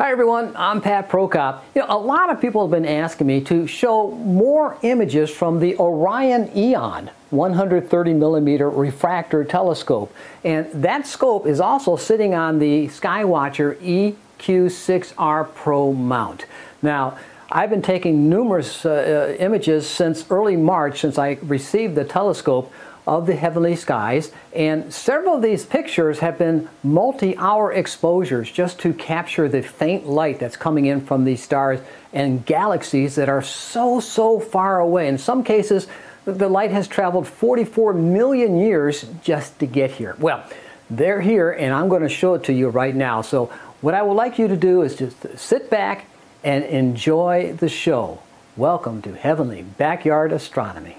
Hi everyone, I'm Pat Prokop. A lot of people have been asking me to show more images from the Orion EON 130mm refractor telescope. And that scope is also sitting on the SkyWatcher EQ6-R Pro mount. Now, I've been taking numerous images since early March, since I received the telescope, of the heavenly skies, and several of these pictures have been multi-hour exposures just to capture the faint light that's coming in from these stars and galaxies that are so far away. In some cases, the light has traveled 44 million years just to get here. Well, they're here, and I'm going to show it to you right now. So what I would like you to do is just sit back and enjoy the show. Welcome to Heavenly Backyard Astronomy.